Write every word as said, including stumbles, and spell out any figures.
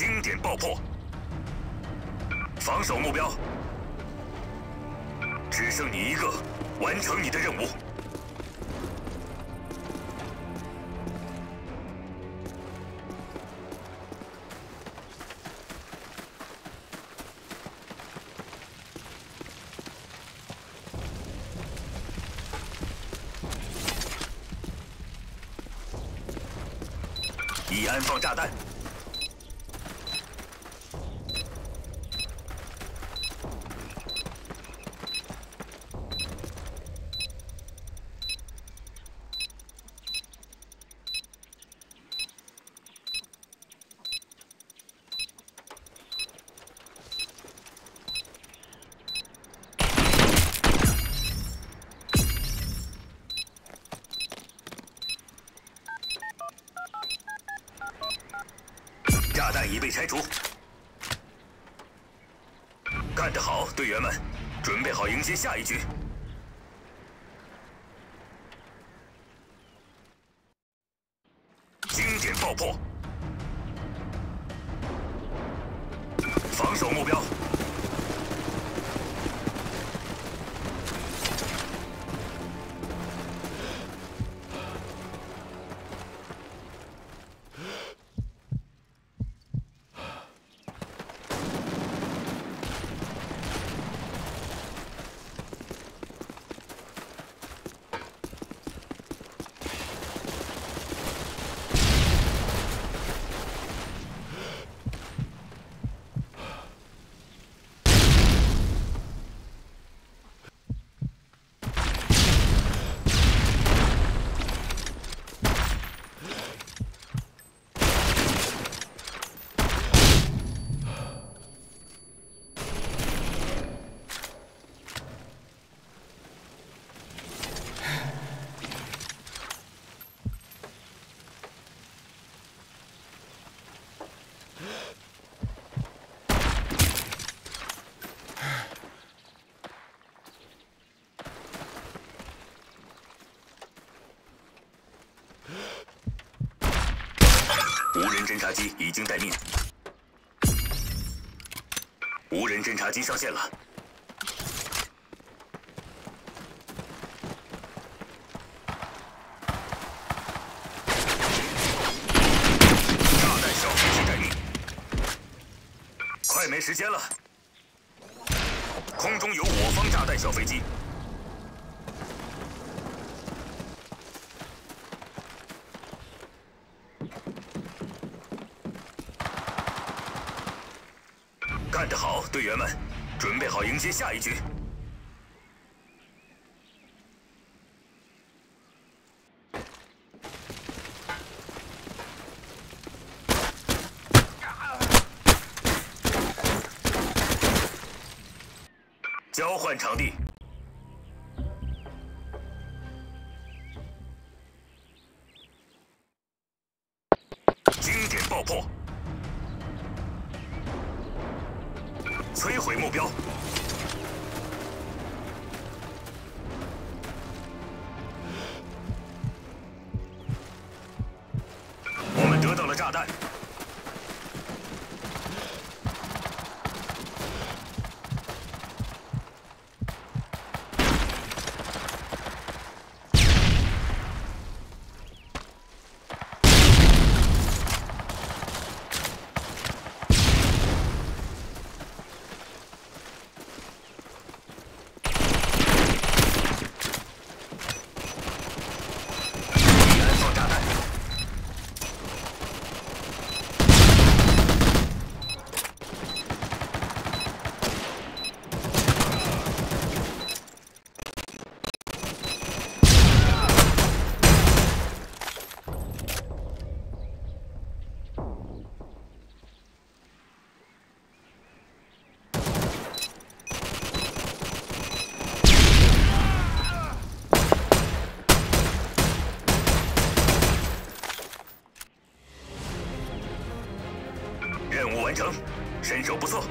经典爆破，防守目标，只剩你一个，完成你的任务。已安放炸弹。 炸弹已被拆除，干得好，队员们，准备好迎接下一局。经典爆破，防守目标，无人侦察机已经待命。无人侦察机上线了。 快没时间了！空中有我方炸弹小飞机，干得好，队员们，准备好迎接下一局。交换场地，经典爆破，摧毁目标。 任务完成，身手不错。